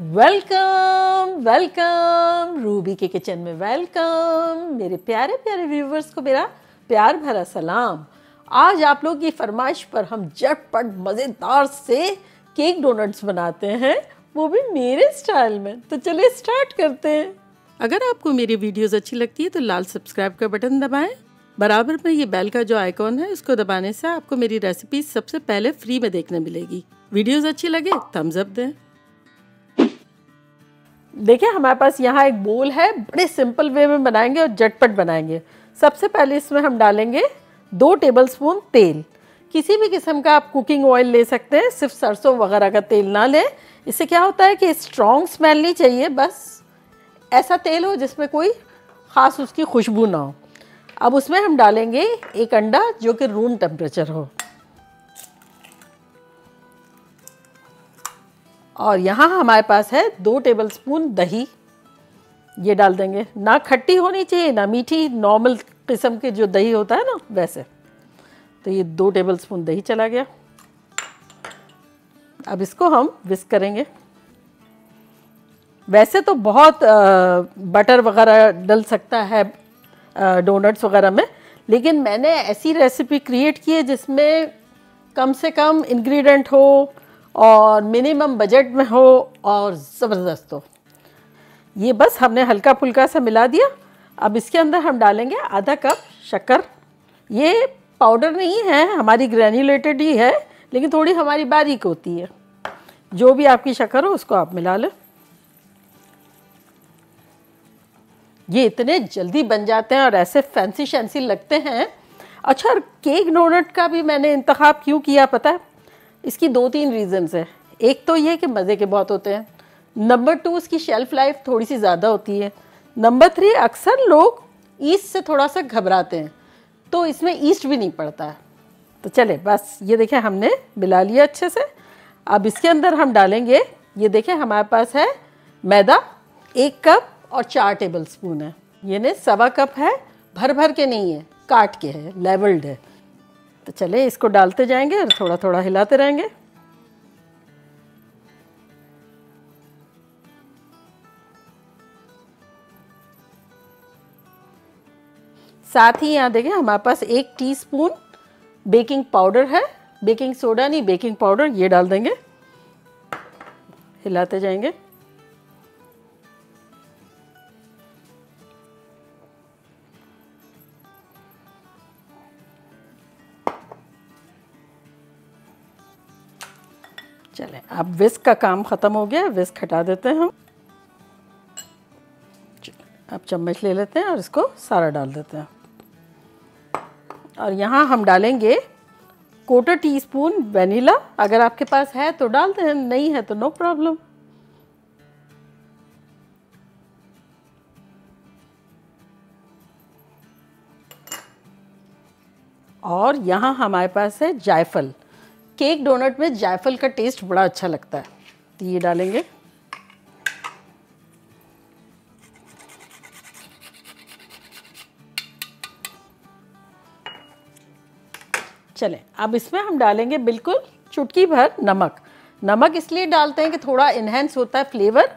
Welcome welcome Ruby के kitchen में welcome मेरे प्यारे प्यारे व्यूवर्स को मेरा प्यार भरा सलाम। आज आप लोग की फरमाइश पर हम झटपट मज़ेदार से केक डोनट्स बनाते हैं, वो भी मेरे स्टाइल में। तो चलिए स्टार्ट करते हैं। अगर आपको मेरी वीडियोस अच्छी लगती है तो लाल सब्सक्राइब का बटन दबाएं। बराबर में ये बेल का जो आइकॉन है उसको दबाने से आपको मेरी रेसिपी सबसे पहले फ्री में देखने मिलेगी। वीडियोस अच्छी लगे थम्स अप दें। देखिए हमारे पास यहाँ एक बोल है, बड़े सिंपल वे में बनाएंगे और झटपट बनाएंगे। सबसे पहले इसमें हम डालेंगे 2 टेबलस्पून तेल। किसी भी किस्म का आप कुकिंग ऑयल ले सकते हैं, सिर्फ सरसों वगैरह का तेल ना लें। इससे क्या होता है कि स्ट्रॉन्ग स्मेल नहीं चाहिए, बस ऐसा तेल हो जिसमें कोई ख़ास उसकी खुशबू ना हो। अब उसमें हम डालेंगे एक अंडा जो कि रूम टेम्परेचर हो, और यहाँ हमारे पास है 2 टेबलस्पून दही, ये डाल देंगे। ना खट्टी होनी चाहिए ना मीठी, नॉर्मल किस्म के जो दही होता है ना वैसे। तो ये 2 टेबलस्पून दही चला गया। अब इसको हम विस्क करेंगे। वैसे तो बहुत बटर वगैरह डल सकता है डोनट्स वगैरह में, लेकिन मैंने ऐसी रेसिपी क्रिएट की है जिसमें कम से कम इंग्रेडिएंट हो और मिनिमम बजट में हो और ज़बरदस्त हो। ये बस हमने हल्का फुल्का सा मिला दिया। अब इसके अंदर हम डालेंगे आधा कप शक्कर। ये पाउडर नहीं है, हमारी ग्रैन्युलेटेड ही है, लेकिन थोड़ी हमारी बारीक होती है। जो भी आपकी शक्कर हो उसको आप मिला लें। ये इतने जल्दी बन जाते हैं और ऐसे फैंसी शैंसी लगते हैं। अच्छा, और केक डोनट का भी मैंने इंतखाब क्यों किया पता है? इसकी 2-3 रीज़न्स है। एक तो ये कि मज़े के बहुत होते हैं, नंबर 2 इसकी शेल्फ़ लाइफ थोड़ी सी ज़्यादा होती है, नंबर 3 अक्सर लोग ईस्ट से थोड़ा सा घबराते हैं, तो इसमें ईस्ट भी नहीं पड़ता है। तो चले बस ये देखें हमने मिला लिया अच्छे से। अब इसके अंदर हम डालेंगे, ये देखें हमारे पास है मैदा 1 कप और 4 टेबलस्पून है, यानी 1.25 कप है। भर भर के नहीं है, काट के है, लेवल्ड है। तो चले इसको डालते जाएंगे और थोड़ा थोड़ा हिलाते रहेंगे। साथ ही यहाँ देखें हमारे पास 1 टीस्पून बेकिंग पाउडर है, बेकिंग सोडा नहीं बेकिंग पाउडर, ये डाल देंगे। हिलाते जाएंगे। चले अब विस्क का काम ख़त्म हो गया, विस्क हटा देते हैं हम। अब चम्मच ले लेते हैं और इसको सारा डाल देते हैं। और यहाँ हम डालेंगे 1/4 टीस्पून वनीला, अगर आपके पास है तो डाल दें, नहीं है तो नो प्रॉब्लम। और यहाँ हमारे पास है जायफल। केक डोनट में जायफल का टेस्ट बड़ा अच्छा लगता है, तो ये डालेंगे। चलें अब इसमें हम डालेंगे बिल्कुल चुटकी भर नमक। नमक इसलिए डालते हैं कि थोड़ा इन्हेंस होता है फ्लेवर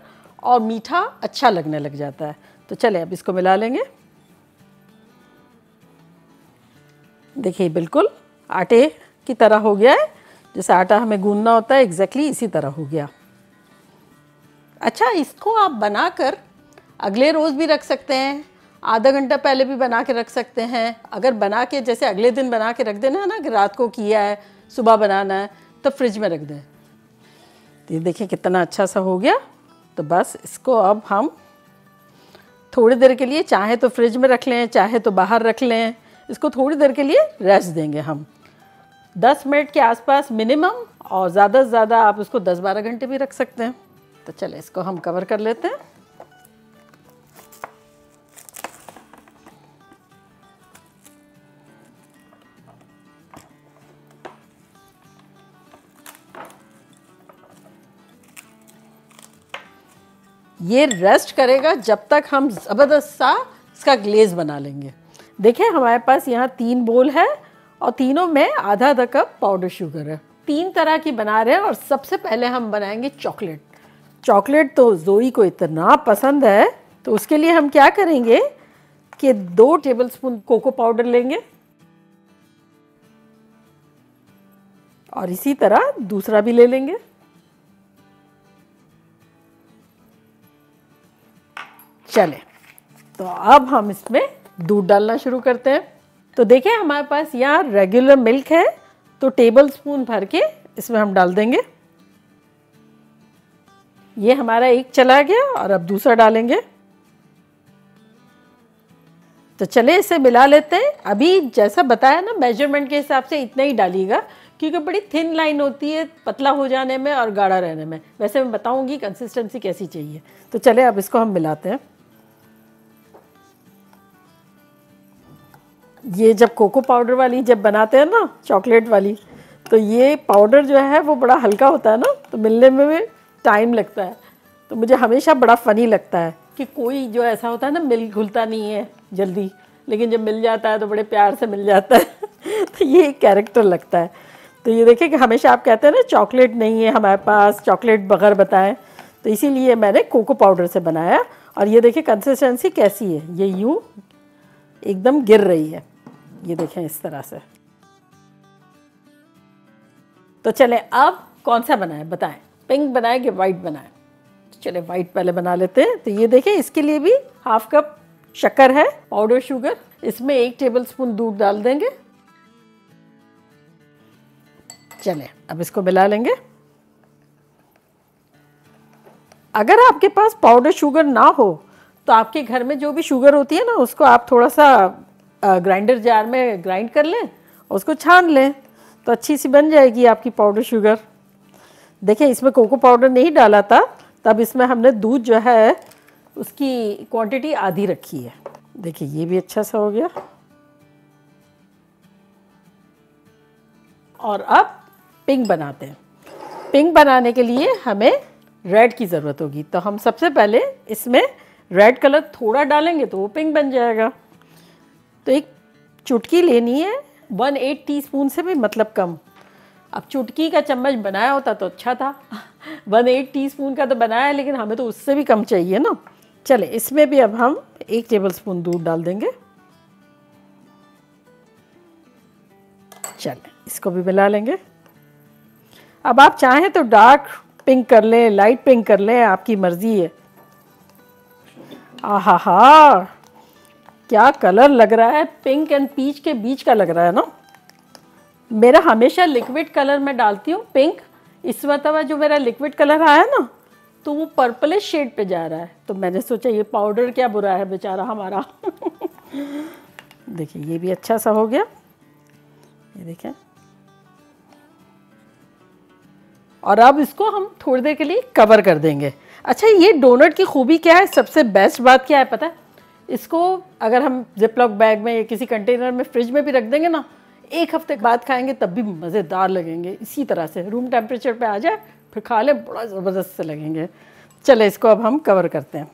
और मीठा अच्छा लगने लग जाता है। तो चलें अब इसको मिला लेंगे। देखिए बिल्कुल आटे की तरह हो गया है, जैसे आटा हमें गूंदना होता है एग्जैक्टली इसी तरह हो गया। अच्छा, इसको आप बनाकर अगले रोज़ भी रख सकते हैं, आधा घंटा पहले भी बना के रख सकते हैं। अगर बना के जैसे अगले दिन बना के रख देना है ना, कि रात को किया है सुबह बनाना है, तो फ्रिज में रख दें। ये देखिए कितना अच्छा सा हो गया। तो बस इसको अब हम थोड़ी देर के लिए चाहे तो फ्रिज में रख लें चाहे तो बाहर रख लें, इसको थोड़ी देर के लिए रेस्ट देंगे हम 10 मिनट के आसपास मिनिमम, और ज़्यादा से ज़्यादा आप उसको 10-12 घंटे भी रख सकते हैं। तो चले इसको हम कवर कर लेते हैं। ये रेस्ट करेगा जब तक हम ज़बरदस्त सा इसका ग्लेज बना लेंगे। देखिए हमारे पास यहाँ 3 बोल है और तीनों में आधा कप पाउडर शुगर है। 3 तरह की बना रहे हैं और सबसे पहले हम बनाएंगे चॉकलेट। चॉकलेट तो जोई को इतना पसंद है, तो उसके लिए हम क्या करेंगे कि 2 टेबलस्पून कोको पाउडर लेंगे और इसी तरह दूसरा भी ले लेंगे। चले, तो अब हम इसमें दूध डालना शुरू करते हैं। तो देखिए हमारे पास यहाँ रेगुलर मिल्क है, तो टेबलस्पून भर के इसमें हम डाल देंगे। ये हमारा एक चला गया और अब दूसरा डालेंगे। तो चले इसे मिला लेते हैं। अभी जैसा बताया ना, मेजरमेंट के हिसाब से इतना ही डालिएगा, क्योंकि बड़ी थिन लाइन होती है पतला हो जाने में और गाढ़ा रहने में। वैसे मैं बताऊंगी कंसिस्टेंसी कैसी चाहिए। तो चले अब इसको हम मिलाते हैं। ये जब कोको पाउडर वाली जब बनाते हैं ना चॉकलेट वाली, तो ये पाउडर जो है वो बड़ा हल्का होता है ना, तो मिलने में भी टाइम लगता है। तो मुझे हमेशा बड़ा फ़नी लगता है कि कोई जो ऐसा होता है ना मिल घुलता नहीं है जल्दी, लेकिन जब मिल जाता है तो बड़े प्यार से मिल जाता है। तो ये एक कैरेक्टर लगता है। तो ये देखिए कि हमेशा आप कहते हैं ना चॉकलेट नहीं है हमारे पास, चॉकलेट बगैर बताएं, तो इसीलिए मैंने कोको पाउडर से बनाया। और ये देखिए कंसिस्टेंसी कैसी है, ये यूँ एकदम गिर रही है, ये देखें इस तरह से। तो चले अब कौन सा बनाएं बताएं, पिंक बनाएं कि वाइट बनाएं? तो चले वाइट पहले बना लेते हैं। तो ये देखें, इसके लिए भी 1/2 कप शक्कर है, पाउडर शुगर। इसमें 1 टेबलस्पून दूध डाल देंगे। चले अब इसको मिला लेंगे। अगर आपके पास पाउडर शुगर ना हो तो आपके घर में जो भी शुगर होती है ना, उसको आप थोड़ा सा ग्राइंडर जार में ग्राइंड कर लें और उसको छान लें, तो अच्छी सी बन जाएगी आपकी पाउडर शुगर। देखिए इसमें कोको पाउडर नहीं डाला था, तब इसमें हमने दूध जो है उसकी क्वांटिटी आधी रखी है। देखिए ये भी अच्छा सा हो गया। और अब पिंक बनाते हैं। पिंक बनाने के लिए हमें रेड की ज़रूरत होगी, तो हम सबसे पहले इसमें रेड कलर थोड़ा डालेंगे तो वो पिंक बन जाएगा। तो एक चुटकी लेनी है, 1/8 टीस्पून से भी मतलब कम। अब चुटकी का चम्मच बनाया होता तो अच्छा था, 1/8 टीस्पून का तो बनाया, लेकिन हमें तो उससे भी कम चाहिए ना। चले इसमें भी अब हम 1 टेबलस्पून दूध डाल देंगे। चले इसको भी मिला लेंगे। अब आप चाहें तो डार्क पिंक कर लें, लाइट पिंक कर लें, आपकी मर्जी है। आहा, क्या कलर लग रहा है! पिंक एंड पीच के बीच का लग रहा है ना। मेरा हमेशा लिक्विड कलर मैं डालती हूँ पिंक, इस वक्त जो मेरा लिक्विड कलर आया ना तो वो पर्पलिश शेड पे जा रहा है, तो मैंने सोचा ये पाउडर क्या बुरा है बेचारा हमारा। देखिए ये भी अच्छा सा हो गया, ये देखें। और अब इसको हम थोड़ी देर के लिए कवर कर देंगे। अच्छा, ये डोनट की खूबी क्या है, सबसे बेस्ट बात क्या है पता है? इसको अगर हम जिपलॉक बैग में या किसी कंटेनर में फ्रिज में भी रख देंगे ना, 1 हफ्ते बाद खाएंगे तब भी मज़ेदार लगेंगे। इसी तरह से रूम टेम्परेचर पे आ जाए फिर खा लें, बड़ा ज़बरदस्त से लगेंगे। चले इसको अब हम कवर करते हैं।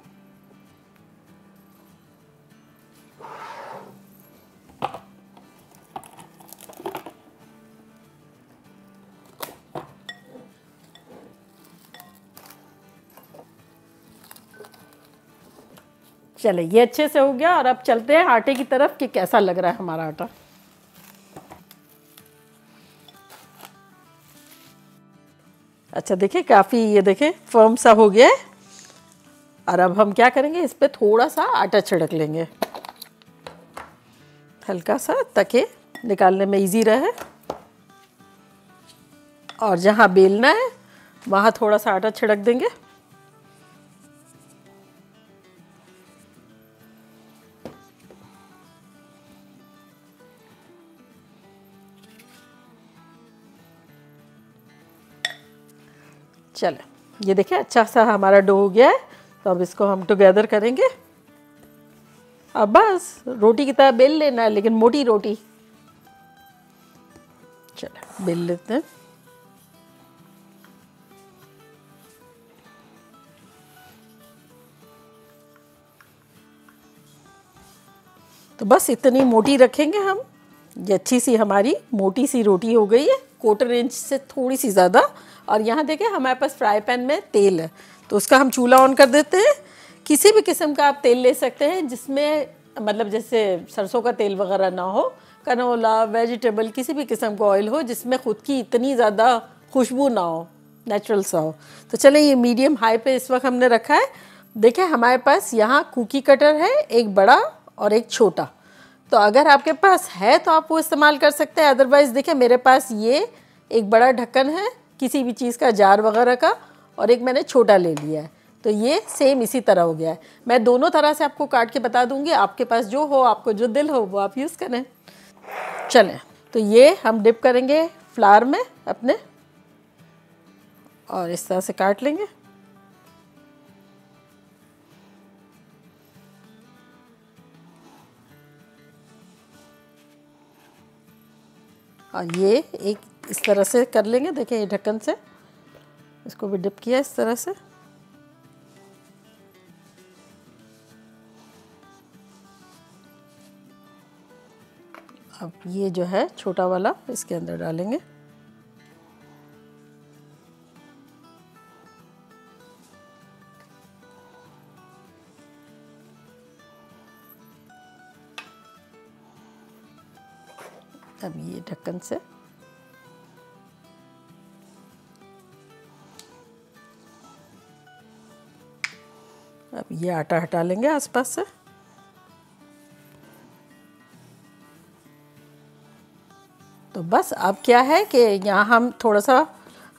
चले ये अच्छे से हो गया। और अब चलते हैं आटे की तरफ कि कैसा लग रहा है हमारा आटा। अच्छा देखिए काफ़ी, ये देखें फर्म सा हो गया है। और अब हम क्या करेंगे, इस पर थोड़ा सा आटा छिड़क लेंगे हल्का सा, ताकि निकालने में इजी रहे। और जहाँ बेलना है वहाँ थोड़ा सा आटा छिड़क देंगे। चलो ये देखिए अच्छा सा हमारा डो हो गया है, तो अब इसको हम टुगेदर करेंगे। अब बस रोटी की तरह बेल लेना है, लेकिन मोटी रोटी। चलो बेल लेते हैं। तो बस इतनी मोटी रखेंगे हम। ये अच्छी सी हमारी मोटी सी रोटी हो गई है, 1/4 इंच से थोड़ी सी ज़्यादा। और यहाँ देखें हमारे पास फ्राई पैन में तेल है, तो उसका हम चूल्हा ऑन कर देते हैं। किसी भी किस्म का आप तेल ले सकते हैं जिसमें मतलब जैसे सरसों का तेल वगैरह ना हो, कनोला, वेजिटेबल, किसी भी किस्म का ऑयल हो जिसमें ख़ुद की इतनी ज़्यादा खुशबू ना हो, नेचुरल सा हो। तो चलें, ये मीडियम हाई पे इस वक्त हमने रखा है। देखिए हमारे पास यहाँ कुकी कटर है, एक बड़ा और एक छोटा। तो अगर आपके पास है तो आप वो इस्तेमाल कर सकते हैं, अदरवाइज़ देखिए मेरे पास ये एक बड़ा ढक्कन है किसी भी चीज़ का, जार वगैरह का, और एक मैंने छोटा ले लिया है। तो ये सेम इसी तरह हो गया है। मैं दोनों तरह से आपको काट के बता दूंगी, आपके पास जो हो, आपको जो दिल हो वो आप यूज़ करें। चलें, तो ये हम डिप करेंगे फ्लावर में अपने और इस तरह से काट लेंगे। और ये एक इस तरह से कर लेंगे। देखिए ये ढक्कन से इसको भी डिप किया इस तरह से। अब ये जो है छोटा वाला इसके अंदर डालेंगे। अब ये ढक्कन से अब ये आटा हटा लेंगे आसपास से। तो बस अब क्या है कि यहाँ हम थोड़ा सा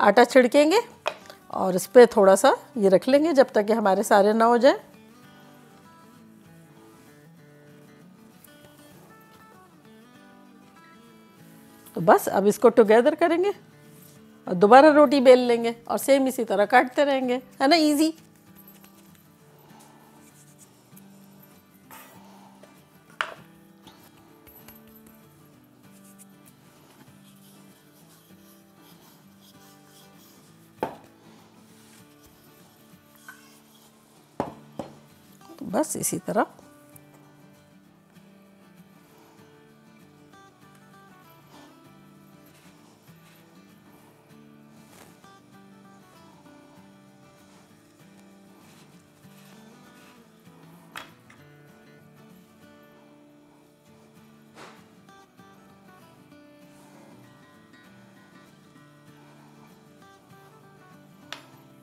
आटा छिड़केंगे और इस पर थोड़ा सा ये रख लेंगे जब तक कि हमारे सारे ना हो जाए। तो बस अब इसको टुगेदर करेंगे और दोबारा रोटी बेल लेंगे और सेम इसी तरह काटते रहेंगे, है ना, इजी। तो बस इसी तरह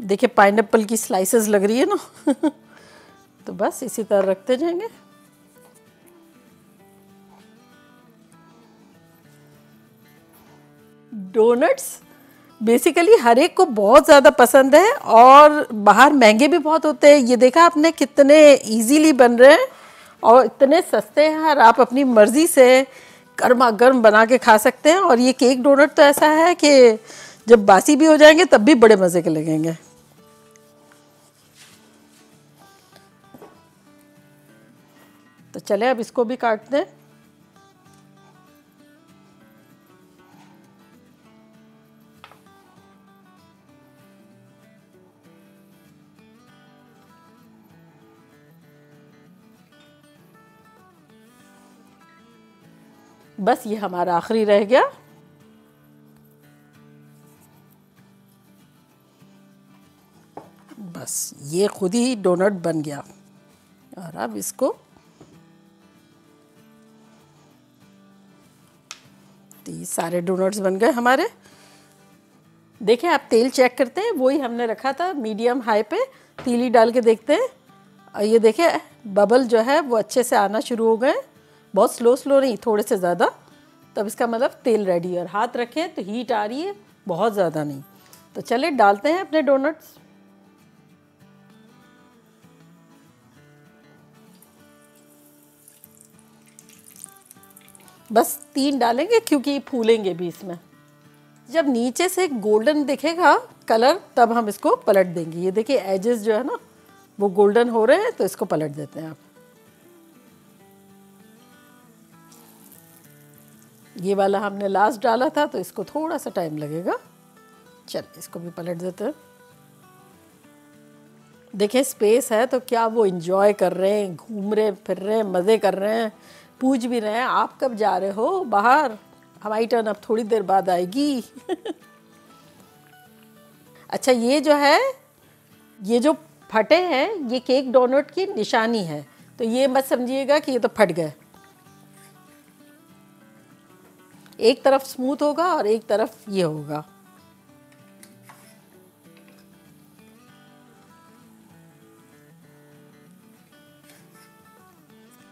देखिए पाइनएप्पल की स्लाइसेस लग रही है ना तो बस इसी तरह रखते जाएंगे। डोनट्स बेसिकली हर एक को बहुत ज़्यादा पसंद है और बाहर महंगे भी बहुत होते हैं। ये देखा आपने कितने इजीली बन रहे हैं और इतने सस्ते हैं, और आप अपनी मर्ज़ी से गर्मा गर्म बना के खा सकते हैं। और ये केक डोनट तो ऐसा है कि जब बासी भी हो जाएंगे तब भी बड़े मज़े के लगेंगे। तो चले अब इसको भी काट दें। बस ये हमारा आखिरी रह गया। बस ये खुद ही डोनट बन गया। और अब इसको सारे डोनट्स बन गए हमारे। देखिए आप तेल चेक करते हैं, वही हमने रखा था मीडियम हाई पे। तीली डाल के देखते हैं और ये देखिए बबल जो है वो अच्छे से आना शुरू हो गए। बहुत स्लो नहीं, थोड़े से ज़्यादा। तब इसका मतलब तेल रेडी है। और हाथ रखें तो हीट आ रही है, बहुत ज़्यादा नहीं। तो चले डालते हैं अपने डोनट्स। बस 3 डालेंगे क्योंकि फूलेंगे भी इसमें। जब नीचे से गोल्डन दिखेगा कलर तब हम इसको पलट देंगे। ये देखिए एजेस जो है ना वो गोल्डन हो रहे हैं, तो इसको पलट देते हैं आप। ये वाला हमने लास्ट डाला था तो इसको थोड़ा सा टाइम लगेगा। चल इसको भी पलट देते हैं। देखिए स्पेस है तो क्या वो इंजॉय कर रहे हैं, घूम रहे फिर रहे हैं, मज़े कर रहे हैं, पूछ भी रहे हैं आप कब जा रहे हो बाहर, हमारी टर्न अब थोड़ी देर बाद आएगी अच्छा ये जो है ये जो फटे हैं ये केक डोनट की निशानी है, तो ये मत समझिएगा कि ये तो फट गए। एक तरफ स्मूथ होगा और एक तरफ ये होगा।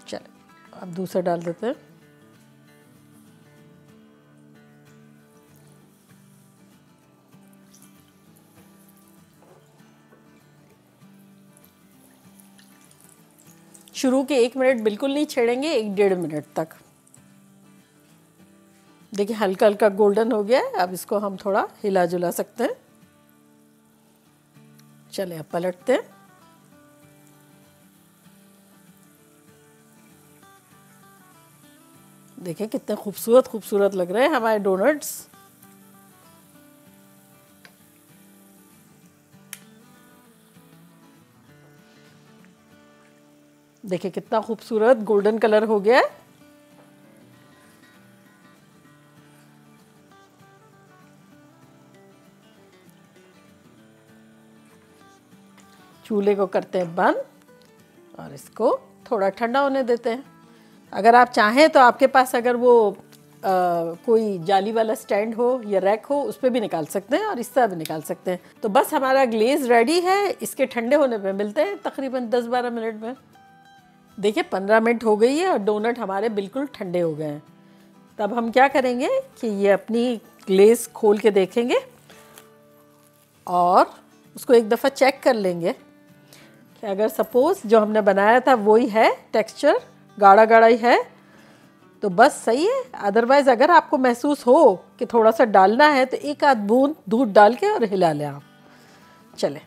चलो अब दूसरा डाल देते हैं। शुरू के 1 मिनट बिल्कुल नहीं छेड़ेंगे, 1-1.5 मिनट तक। देखिए हल्का हल्का गोल्डन हो गया है, अब इसको हम थोड़ा हिला जुला सकते हैं। चले अब पलटते हैं। देखिए कितने खूबसूरत खूबसूरत लग रहे हैं हमारे डोनट्स। देखिए कितना खूबसूरत गोल्डन कलर हो गया है। चूल्हे को करते हैं बंद और इसको थोड़ा ठंडा होने देते हैं। अगर आप चाहें तो आपके पास अगर वो कोई जाली वाला स्टैंड हो या रैक हो उस पर भी निकाल सकते हैं और इस तरह भी निकाल सकते हैं। तो बस हमारा ग्लेज रेडी है। इसके ठंडे होने पे मिलते हैं तकरीबन 10-12 मिनट में। देखिए 15 मिनट हो गई है और डोनट हमारे बिल्कुल ठंडे हो गए हैं। तब हम क्या करेंगे कि ये अपनी ग्लेज खोल के देखेंगे और उसको एक दफ़ा चेक कर लेंगे कि अगर सपोज़ जो हमने बनाया था वही है, टेक्सचर गाढ़ा गाढ़ा ही है तो बस सही है। अदरवाइज़ अगर आपको महसूस हो कि थोड़ा सा डालना है तो 1 आध बूंद दूध डाल के और हिला लें आप। चले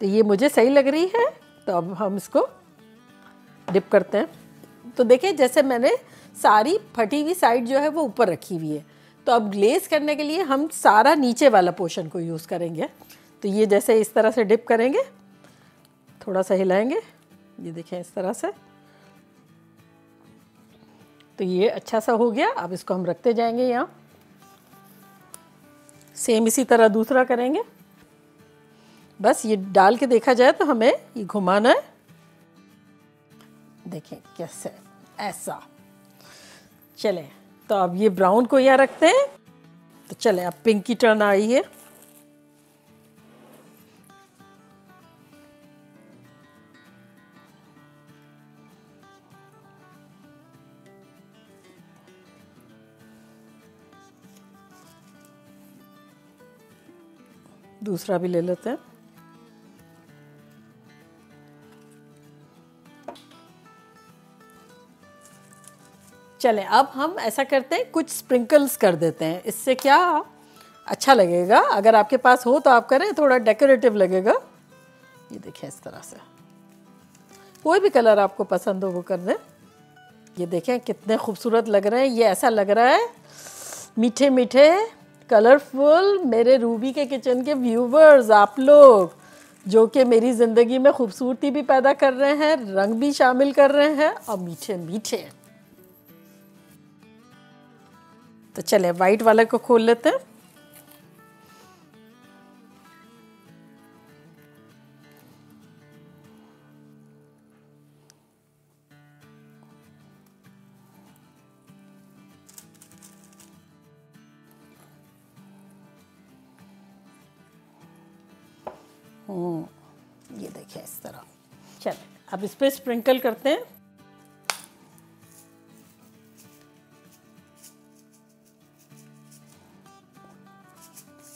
तो ये मुझे सही लग रही है, तो अब हम इसको डिप करते हैं। तो देखिए जैसे मैंने सारी फटी हुई साइड जो है वो ऊपर रखी हुई है, तो अब ग्लेज करने के लिए हम सारा नीचे वाला पोर्शन को यूज़ करेंगे। तो ये जैसे इस तरह से डिप करेंगे, थोड़ा सा हिलाएंगे, ये देखें इस तरह से। तो ये अच्छा सा हो गया। अब इसको हम रखते जाएंगे यहाँ। सेम इसी तरह दूसरा करेंगे। बस ये डाल के देखा जाए तो हमें ये घुमाना है। देखें कैसे ऐसा। चले तो अब ये ब्राउन को यहाँ रखते हैं। तो चले अब पिंक की टर्न आई है। दूसरा भी ले लेते हैं। चले अब हम ऐसा करते हैं, कुछ स्प्रिंकल्स कर देते हैं। इससे क्या अच्छा लगेगा, अगर आपके पास हो तो आप करें, थोड़ा डेकोरेटिव लगेगा। ये देखें इस तरह से, कोई भी कलर आपको पसंद हो वो कर दें। ये देखें कितने खूबसूरत लग रहे हैं। ये ऐसा लग रहा है मीठे मीठे कलरफुल। मेरे रूबी के किचन के व्यूवर्स, आप लोग जो कि मेरी ज़िंदगी में खूबसूरती भी पैदा कर रहे हैं, रंग भी शामिल कर रहे हैं और मीठे मीठे। तो चले वाइट वाले को खोल लेते हैं। ये देखिए इस तरह। चले अब इस पे स्प्रिंकल करते हैं।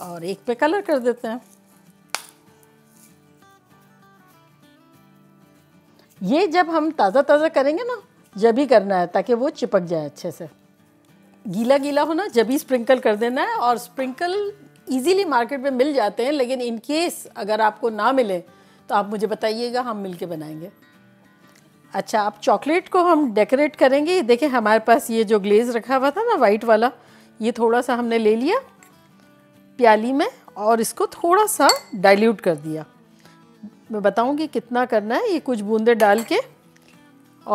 और एक पे कलर कर देते हैं। ये जब हम ताज़ा ताज़ा करेंगे ना, जब ही करना है ताकि वो चिपक जाए अच्छे से। गीला गीला होना जब ही स्प्रिंकल कर देना है। और स्प्रिंकल इजीली मार्केट में मिल जाते हैं, लेकिन इन केस अगर आपको ना मिले तो आप मुझे बताइएगा, हम मिलके बनाएंगे। अच्छा अब चॉकलेट को हम डेकोरेट करेंगे। देखिए हमारे पास ये जो ग्लेज रखा हुआ था ना वाइट वाला, ये थोड़ा सा हमने ले लिया प्याली में और इसको थोड़ा सा डाइल्यूट कर दिया। मैं बताऊंगी कितना करना है। ये कुछ बूंदे डाल के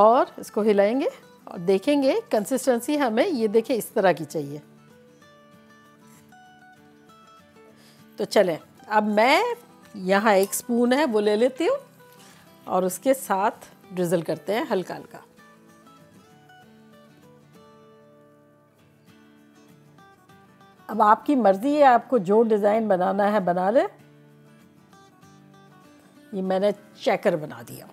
और इसको हिलाएंगे और देखेंगे कंसिस्टेंसी हमें ये देखें इस तरह की चाहिए। तो चलें अब मैं यहाँ एक स्पून है वो ले लेती हूँ और उसके साथ ड्रिजल करते हैं हल्का हल्का। अब आपकी मर्ज़ी है, आपको जो डिज़ाइन बनाना है बना ले। ये मैंने चेकर बना दिया।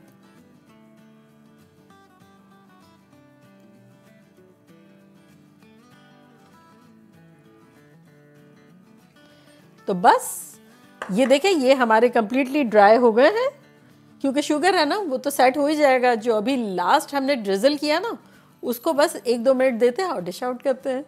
तो बस ये देखें, ये हमारे कम्प्लीटली ड्राई हो गए हैं, क्योंकि शुगर है ना वो तो सेट हो ही जाएगा। जो अभी लास्ट हमने ड्रिजल किया ना उसको बस एक दो मिनट देते हैं और डिश आउट करते हैं।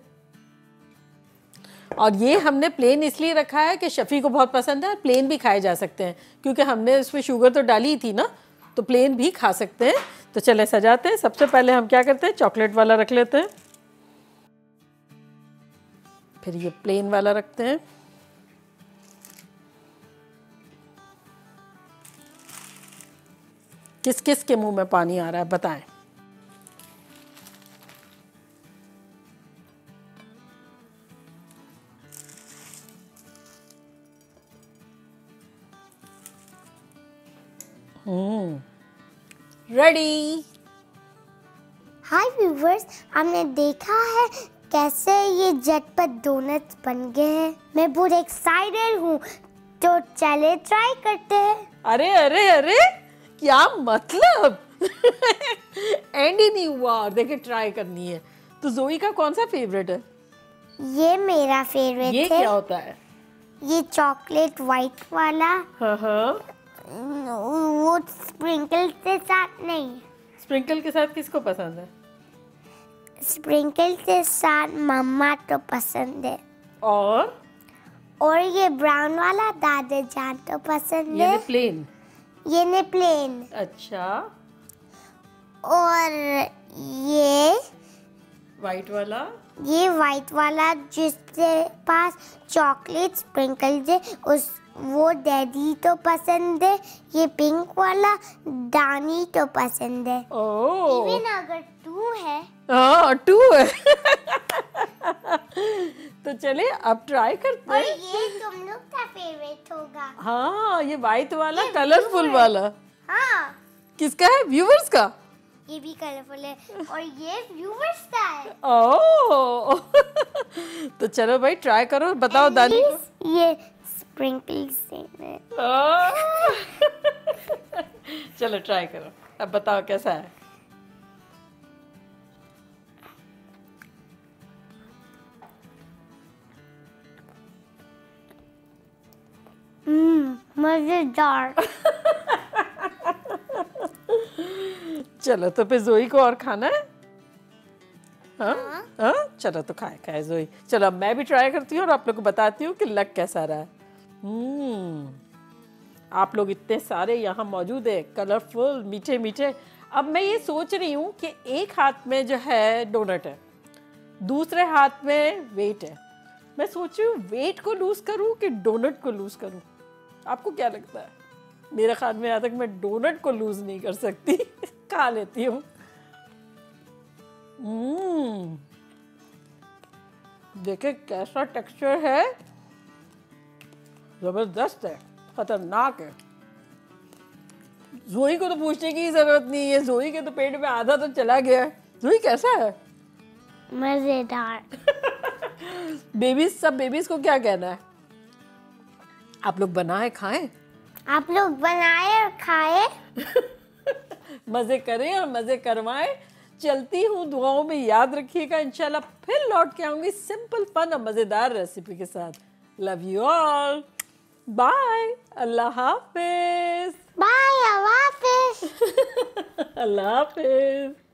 और ये हमने प्लेन इसलिए रखा है कि शफ़ी को बहुत पसंद है, प्लेन भी खाए जा सकते हैं क्योंकि हमने इसमें शुगर तो डाली थी ना, तो प्लेन भी खा सकते हैं। तो चले सजाते हैं। सबसे पहले हम क्या करते हैं, चॉकलेट वाला रख लेते हैं, फिर ये प्लेन वाला रखते हैं, किस किस के मुंह में पानी आ रहा है बताएं। रेडी। हाय व्यूवर्स, हमने देखा है कैसे ये झटपट डोनट्स बन गए हैं। मैं बहुत एक्साइटेड हूँ, तो चले ट्राई करते हैं। अरे अरे अरे क्या मतलब एंड ही नहीं हुआ और देखे ट्राई करनी है। तो जोई का कौन सा फेवरेट है? ये मेरा फेवरेट है। ये क्या होता है? ये चॉकलेट व्हाइट वाला। हाँ। वो स्प्रिंकल के साथ नहीं। स्प्रिंकल के साथ किसको पसंद है? स्प्रिंकल के साथ मम्मा तो पसंद है। और ये ब्राउन वाला दादा जान तो पसंद है। ये प्लेन? ये ने प्लेन। अच्छा। और ये व्हाइट वाला? ये व्हाइट वाला जिसके पास चॉकलेट स्प्रिंकल है उस वो डैडी तो पसंद है। ये पिंक वाला दानी तो पसंद है। इवन अगर टू है। हाँ टू है तो चले अब ट्राई करते हैं। और ये तुम लोग का फेवरेट होगा। हाँ ये व्हाइट वाला कलरफुल वाला। हाँ किसका है? व्यूवर्स का। ये भी कलरफुल है और ये व्यूवर्स का है। ओह तो चलो भाई ट्राई करो, बताओ दादी। ये चलो ट्राई करो, अब बताओ कैसा है। मजेदार। चलो तो फिर जोई को और खाना है। हाँ हाँ चलो तो खाए खाए जोई। चलो अब मैं भी ट्राई करती हूँ और आप लोग को बताती हूँ कि लग कैसा रहा है। आप लोग इतने सारे यहाँ मौजूद है, कलरफुल मीठे मीठे। अब मैं ये सोच रही हूँ कि एक हाथ में जो है डोनट है, दूसरे हाथ में वेट है। मैं सोच रही हूँ वेट को लूज करूँ कि डोनट को लूज करूँ। आपको क्या लगता है? मेरे ख्याल में यहाँ तक मैं डोनट को लूज नहीं कर सकती खा लेती हूँ। देखे कैसा टेक्सचर है, जबरदस्त है, खतरनाक है। जोई को तो पूछने की जरूरत नहीं है, जोई के तो पेट में आधा तो चला गया है। जोई कैसा है? मजेदार। बेबीज, सब बेबीज को क्या कहना है? आप लोग बनाए खाएं, आप लोग बनाए और खाएं मजे करें और मजे करवाएं। चलती हूँ, दुआओं में याद रखिएगा। इंशाल्लाह फिर लौट के आऊंगी सिंपल फन और मजेदार रेसिपी के साथ। Love you all. Bye. Allah Hafiz. Bye. Allah Hafiz. Allah Hafiz.